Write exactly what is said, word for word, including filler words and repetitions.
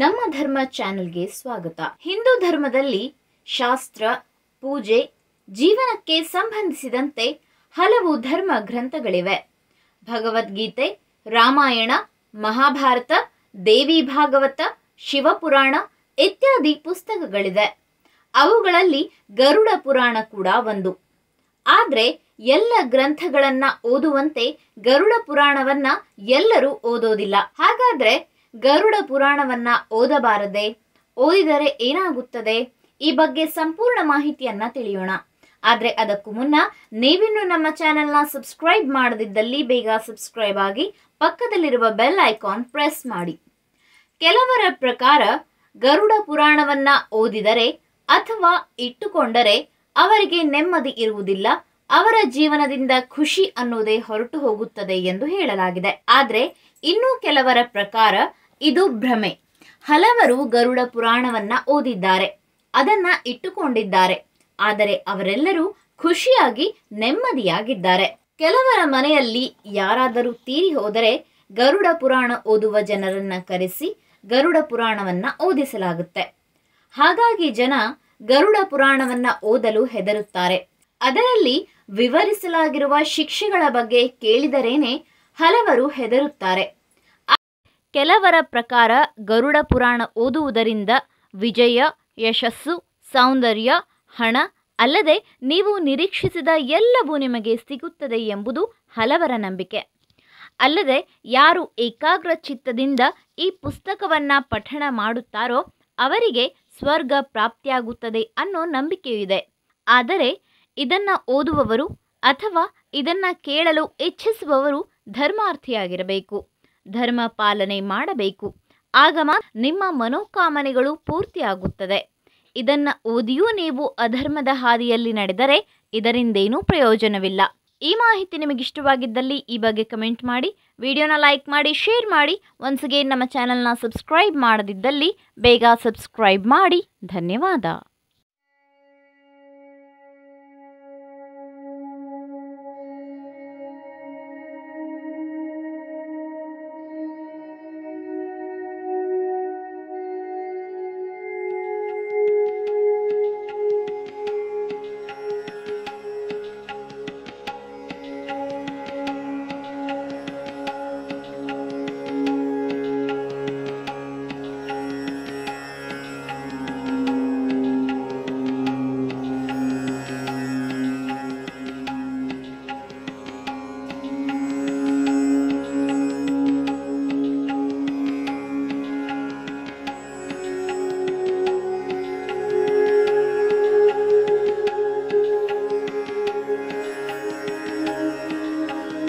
ನಮ್ಮ ಧರ್ಮ ಚಾನೆಲ್ಗೆ ಸ್ವಾಗತ. ಹಿಂದೂ ಧರ್ಮದಲ್ಲಿ ಶಾಸ್ತ್ರ, ಪೂಜೆ, ಜೀವನಕ್ಕೆ ಸಂಬಂಧಿಸಿದಂತೆ ಹಲವು ಧರ್ಮ ಗ್ರಂಥಗಳಿವೆ. ಭಗವದ್ಗೀತೆ, ರಾಮಾಯಣ, ಮಹಾಭಾರತ, ದೇವಿ ಭಾಗವತ, ಶಿವಪುರಾಣ ಇತ್ಯಾದಿ ಪುಸ್ತಕಗಳಿದೆ. ಅವುಗಳಲ್ಲಿ ಗರುಡ ಪುರಾಣ ಕೂಡ ಒಂದು. ಆದರೆ ಎಲ್ಲ ಗ್ರಂಥಗಳನ್ನ ಓದುವಂತೆ ಗರುಡ ಪುರಾಣವನ್ನ ಎಲ್ಲರೂ ಓದೋದಿಲ್ಲ. ಹಾಗಾದ್ರೆ ಗರುಡ ಪುರಾಣವನ್ನ ಓದಬಾರದೆ? ಓದಿದರೆ ಏನಾಗುತ್ತದೆ? ಈ ಬಗ್ಗೆ ಸಂಪೂರ್ಣ ಮಾಹಿತಿಯನ್ನ ತಿಳಿಯೋಣ. ಆದರೆ ಅದಕ್ಕೂ ಮುನ್ನ ನೀವಿನ್ನು ನಮ್ಮ ಚಾನೆಲ್ನ ಸಬ್ಸ್ಕ್ರೈಬ್ ಮಾಡದಿದ್ದಲ್ಲಿ ಬೇಗ ಸಬ್ಸ್ಕ್ರೈಬ್ ಆಗಿ ಪಕ್ಕದಲ್ಲಿರುವ ಬೆಲ್ ಐಕಾನ್ ಪ್ರೆಸ್ ಮಾಡಿ. ಕೆಲವರ ಪ್ರಕಾರ ಗರುಡ ಪುರಾಣವನ್ನ ಓದಿದರೆ ಅಥವಾ ಇಟ್ಟುಕೊಂಡರೆ ಅವರಿಗೆ ನೆಮ್ಮದಿ ಇರುವುದಿಲ್ಲ, ಅವರ ಜೀವನದಿಂದ ಖುಷಿ ಅನ್ನೋದೇ ಹೊರಟು ಹೋಗುತ್ತದೆ ಎಂದು ಹೇಳಲಾಗಿದೆ. ಆದರೆ ಇನ್ನೂ ಕೆಲವರ ಪ್ರಕಾರ ಇದು ಭ್ರಮೆ. ಹಲವರು ಗರುಡ ಪುರಾಣವನ್ನ ಓದಿದ್ದಾರೆ, ಅದನ್ನ ಇಟ್ಟುಕೊಂಡಿದ್ದಾರೆ, ಆದರೆ ಅವರೆಲ್ಲರೂ ಖುಷಿಯಾಗಿ ನೆಮ್ಮದಿಯಾಗಿದ್ದಾರೆ. ಕೆಲವರ ಮನೆಯಲ್ಲಿ ಯಾರಾದರೂ ತೀರಿ ಹೋದರೆ ಗರುಡ ಪುರಾಣ ಓದುವ ಜನರನ್ನ ಕರೆಸಿ ಗರುಡ ಪುರಾಣವನ್ನ ಓದಿಸಲಾಗುತ್ತೆ. ಹಾಗಾಗಿ ಜನ ಗರುಡ ಪುರಾಣವನ್ನ ಓದಲು ಹೆದರುತ್ತಾರೆ. ಅದರಲ್ಲಿ ವಿವರಿಸಲಾಗಿರುವ ಶಿಕ್ಷೆಗಳ ಬಗ್ಗೆ ಕೇಳಿದರೇನೆ ಹಲವರು ಹೆದರುತ್ತಾರೆ. ಕೆಲವರ ಪ್ರಕಾರ ಗರುಡ ಪುರಾಣ ಓದುವುದರಿಂದ ವಿಜಯ, ಯಶಸ್ಸು, ಸೌಂದರ್ಯ, ಹಣ, ಅಲ್ಲದೆ ನೀವು ನಿರೀಕ್ಷಿಸಿದ ಎಲ್ಲವೂ ನಿಮಗೆ ಸಿಗುತ್ತದೆ ಎಂಬುದು ಹಲವರ ನಂಬಿಕೆ. ಅಲ್ಲದೆ ಯಾರು ಏಕಾಗ್ರ ಚಿತ್ತದಿಂದ ಈ ಪುಸ್ತಕವನ್ನು ಪಠಣ ಮಾಡುತ್ತಾರೋ ಅವರಿಗೆ ಸ್ವರ್ಗ ಪ್ರಾಪ್ತಿಯಾಗುತ್ತದೆ ಅನ್ನೋ ನಂಬಿಕೆಯೂ ಇದೆ. ಆದರೆ ಇದನ್ನು ಓದುವವರು ಅಥವಾ ಇದನ್ನು ಕೇಳಲು ಇಚ್ಛಿಸುವವರು ಧರ್ಮಾರ್ಥಿಯಾಗಿರಬೇಕು, ಧರ್ಮ ಪಾಲನೆ ಮಾಡಬೇಕು. ಆಗ ಮಾತ್ರ ನಿಮ್ಮ ಮನೋಕಾಮನೆಗಳು ಪೂರ್ತಿಯಾಗುತ್ತದೆ. ಇದನ್ನು ಓದಿಯೂ ನೀವು ಅಧರ್ಮದ ಹಾದಿಯಲ್ಲಿ ನಡೆದರೆ ಇದರಿಂದೇನೂ ಪ್ರಯೋಜನವಿಲ್ಲ. ಈ ಮಾಹಿತಿ ನಿಮಗಿಷ್ಟವಾಗಿದ್ದಲ್ಲಿ ಈ ಬಗ್ಗೆ ಕಮೆಂಟ್ ಮಾಡಿ, ವಿಡಿಯೋನ ಲೈಕ್ ಮಾಡಿ, ಶೇರ್ ಮಾಡಿ. ಒನ್ಸ್ ಅಗೇನ್, ನಮ್ಮ ಚಾನಲ್ನ ಸಬ್ಸ್ಕ್ರೈಬ್ ಮಾಡದಿದ್ದಲ್ಲಿ ಬೇಗ ಸಬ್ಸ್ಕ್ರೈಬ್ ಮಾಡಿ. ಧನ್ಯವಾದ.